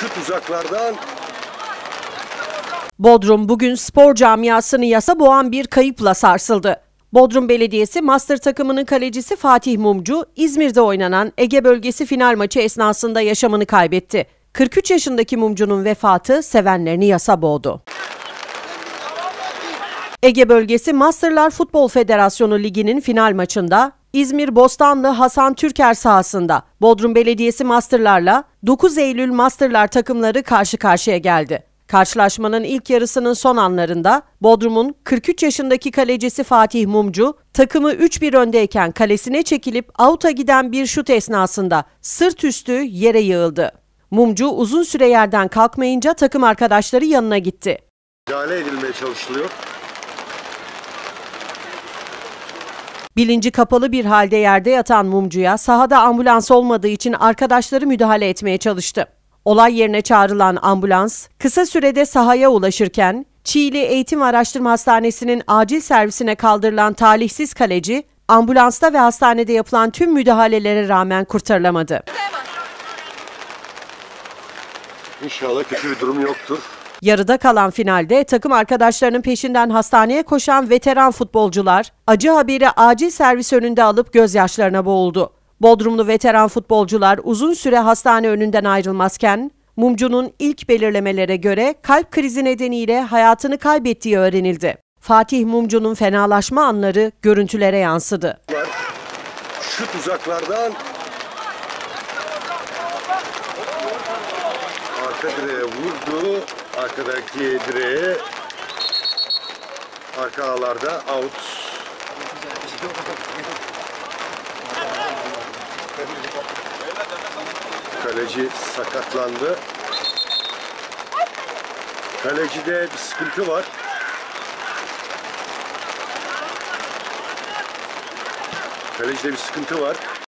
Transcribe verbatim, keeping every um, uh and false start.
şut uzaklardan. Bodrum bugün spor camiasını yasa boğan bir kayıpla sarsıldı. Bodrum Belediyesi Master takımının kalecisi Fatih Mumcu, İzmir'de oynanan Ege Bölgesi final maçı esnasında yaşamını kaybetti. kırk üç yaşındaki Mumcu'nun vefatı sevenlerini yasa boğdu. Ege Bölgesi Masterlar Futbol Federasyonu Ligi'nin final maçında İzmir-Bostanlı Hasan Türker sahasında Bodrum Belediyesi Masterlar'la dokuz Eylül Masterlar takımları karşı karşıya geldi. Karşılaşmanın ilk yarısının son anlarında Bodrum'un kırk üç yaşındaki kalecisi Fatih Mumcu, takımı üç bir öndeyken kalesine çekilip out'a giden bir şut esnasında sırt üstü yere yığıldı. Mumcu uzun süre yerden kalkmayınca takım arkadaşları yanına gitti. Müdahale edilmeye çalışılıyor. Bilinci kapalı bir halde yerde yatan Mumcu'ya sahada ambulans olmadığı için arkadaşları müdahale etmeye çalıştı. Olay yerine çağrılan ambulans kısa sürede sahaya ulaşırken Çiğli Eğitim ve Araştırma Hastanesi'nin acil servisine kaldırılan talihsiz kaleci ambulansta ve hastanede yapılan tüm müdahalelere rağmen kurtarılamadı. İnşallah kötü bir durum yoktur. Yarıda kalan finalde takım arkadaşlarının peşinden hastaneye koşan veteran futbolcular acı haberi acil servis önünde alıp gözyaşlarına boğuldu. Bodrumlu veteran futbolcular uzun süre hastane önünden ayrılmazken Mumcu'nun ilk belirlemelere göre kalp krizi nedeniyle hayatını kaybettiği öğrenildi. Fatih Mumcu'nun fenalaşma anları görüntülere yansıdı. Şut uzaklardan arka direğe vurdu, arkadaki direğe, arka ağlarda out. Kaleci sakatlandı. Kalecide bir sıkıntı var. Kalecide bir sıkıntı var.